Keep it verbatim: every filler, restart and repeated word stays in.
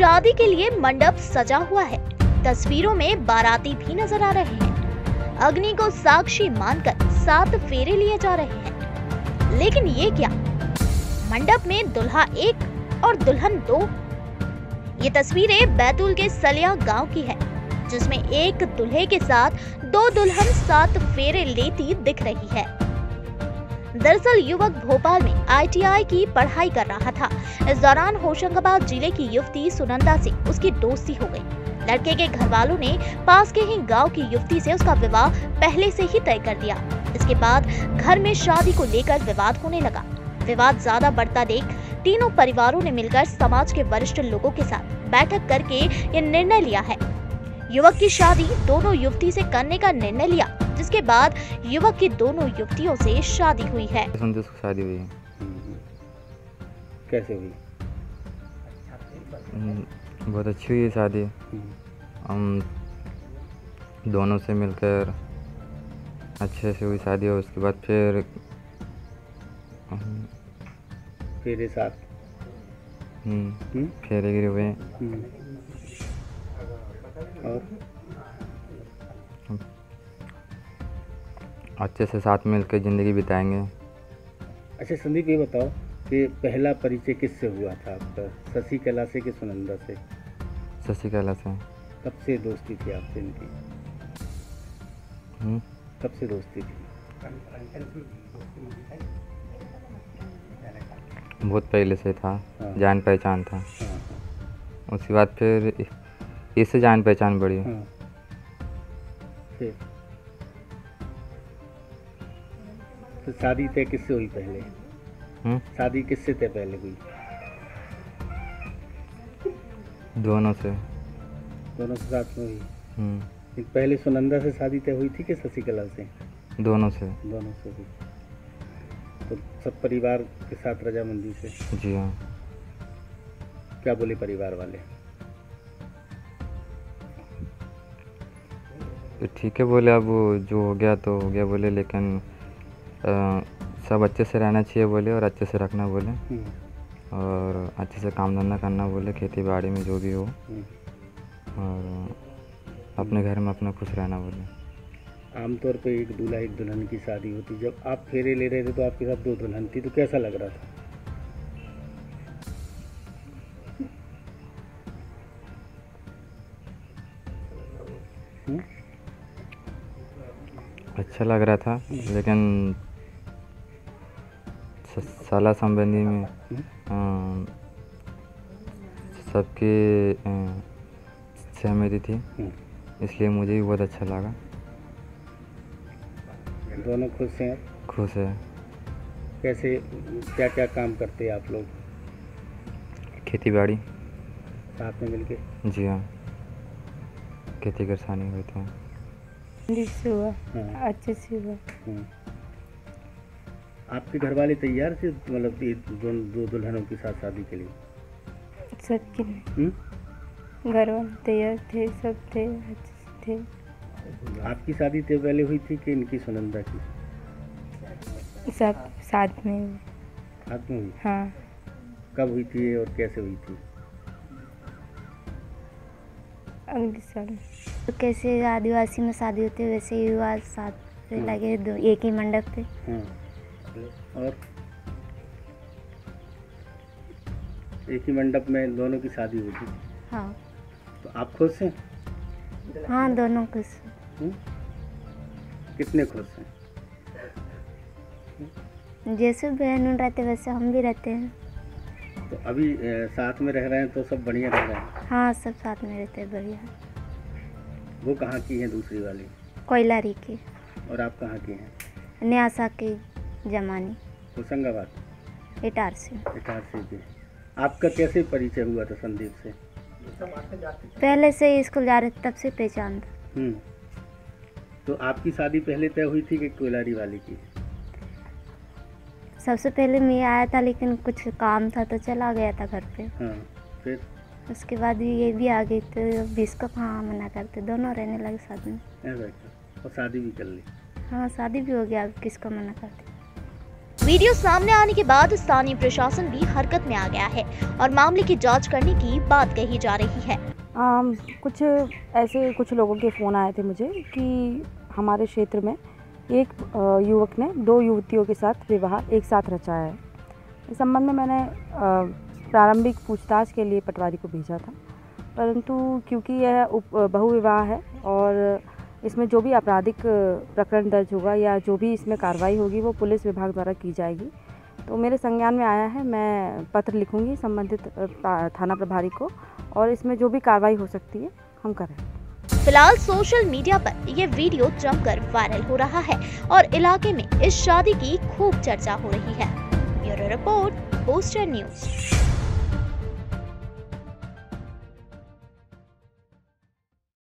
शादी के लिए मंडप सजा हुआ है। तस्वीरों में बाराती भी नजर आ रहे हैं। अग्नि को साक्षी मानकर सात फेरे लिए जा रहे हैं। लेकिन ये क्या, मंडप में दुल्हा एक और दुल्हन दो। ये तस्वीरें बैतूल के सलिया गांव की है, जिसमें एक दुल्हे के साथ दो दुल्हन सात फेरे लेती दिख रही है। दरअसल युवक भोपाल में आई टी आई की पढ़ाई कर रहा था। इस दौरान होशंगाबाद जिले की युवती सुनंदा से उसकी दोस्ती हो गई। लड़के के घर वालों ने पास के ही गांव की युवती से उसका विवाह पहले से ही तय कर दिया। इसके बाद घर में शादी को लेकर विवाद होने लगा। विवाद ज्यादा बढ़ता देख तीनों परिवारों ने मिलकर समाज के वरिष्ठ लोगों के साथ बैठक करके ये निर्णय लिया है। युवक की शादी दोनों युवती से करने का निर्णय लिया, जिसके बाद युवक की दोनों युवतियों से शादी हुई है। शादी हुई कैसे हुई? बहुत अच्छी हुई शादी। हम दोनों से मिलकर अच्छे से हुई शादी। और उसके बाद फिर फेरे साथ हम्म फेरे गिरे हुए। और अच्छे से साथ मिलकर ज़िंदगी बिताएंगे। अच्छा संदीप, ये बताओ कि पहला परिचय किससे हुआ था आपका? शशिकला से कि सुनंदा से? शशिकला से। कब से दोस्ती थी आपसे इनकी? हम्म कब से दोस्ती थी? बहुत पहले से था। हाँ। जान पहचान था। हाँ। उसके बाद फिर इससे जान पहचान बढ़ी। हाँ। फिर तो शादी तय किससे हुई पहले? हुँ? शादी किससे तय पहले हुई? दोनों से। दोनों से साथ में हुई। पहले सुनंदा से शादी तय हुई थी कि शशिकला से? दोनों से। दोनों से हुई। तो सब परिवार के साथ रजामंदी से? जी हाँ। क्या बोले परिवार वाले? ठीक है बोले, अब जो हो गया तो हो गया बोले, लेकिन आ, सब अच्छे से रहना चाहिए बोले, और अच्छे से रखना बोले, और अच्छे से काम धंधा करना बोले, खेती बाड़ी में जो भी हो, और अपने घर में अपना खुश रहना बोले। आमतौर पे एक दूल्हा एक दुल्हन की शादी होती। जब आप फेरे ले रहे थे तो आपके साथ दो दुल्हन थी, तो कैसा लग रहा था? हुँ? अच्छा लग रहा था, लेकिन साला संबंधी में सबकी सहमति थी, इसलिए मुझे भी बहुत अच्छा लगा। दोनों खुश हैं? खुश है। कैसे, क्या क्या काम करते हैं आप लोग? खेती बाड़ी साथ में मिलके? जी हाँ, खेती किसानी करते हैं। हुआ अच्छे से हुआ। आपके घर वाले तैयार थे, मतलब दो, दो दुल्हनों के साथ शादी के लिए? सबके घर वाले तैयार थे, सब थे, अच्छे थे। आपकी शादी तय पहले हुई थी कि इनकी सुनंदा की? सब साथ में हुई। साथ में हुई? हाँ। कब हुई थी और कैसे हुई थी? अगले साल। तो कैसे आदिवासी में शादी होती है वैसे ही हुआ, साथ लगे दो एक ही मंडप पे। और एक ही मंडप में दोनों की शादी हुई थी। हाँ। तो आप खुश हैं? हाँ दोनों खुश हैं। कितने खुश हैं? जैसे बहन रहते वैसे हम भी रहते हैं। तो अभी साथ में रह रहे हैं तो सब बढ़िया रह रहे हैं? हाँ सब साथ में रहते हैं बढ़िया। वो कहाँ की है दूसरी वाली? कोयलारी की। और आप कहाँ की हैं? न्यासा की जमानी। होशंगाबाद? इटारसी। इटारसी की। आपका कैसे परिचय हुआ था संदीप से? पहले से स्कूल जा रहे तब से पहचान था। तो आपकी शादी पहले तय हुई थी कि कोयलारी वाली की? सबसे पहले मैं आया था, लेकिन कुछ काम था तो चला गया था घर पे। हाँ, फिर उसके बाद भी ये भी आ गई तो बीस को कहाँ मना करते, दोनों रहने लगे साथ में। और शादी भी कर ली? हाँ शादी भी हो गया, अब किसको मना करते। वीडियो सामने आने के बाद स्थानीय प्रशासन भी हरकत में आ गया है और मामले की जांच करने की बात कही जा रही है। आ, कुछ ऐसे कुछ लोगों के फ़ोन आए थे मुझे कि हमारे क्षेत्र में एक युवक ने दो युवतियों के साथ विवाह एक साथ रचाया है। इस संबंध में मैंने प्रारंभिक पूछताछ के लिए पटवारी को भेजा था, परंतु क्योंकि यह बहुविवाह है और इसमें जो भी आपराधिक प्रकरण दर्ज होगा या जो भी इसमें कार्रवाई होगी वो पुलिस विभाग द्वारा की जाएगी, तो मेरे संज्ञान में आया है। मैं पत्र लिखूंगी संबंधित थाना प्रभारी को और इसमें जो भी कार्रवाई हो सकती है हम करें। फिलहाल सोशल मीडिया पर यह वीडियो जमकर वायरल हो रहा है और इलाके में इस शादी की खूब चर्चा हो रही है। Bureau report, poster news.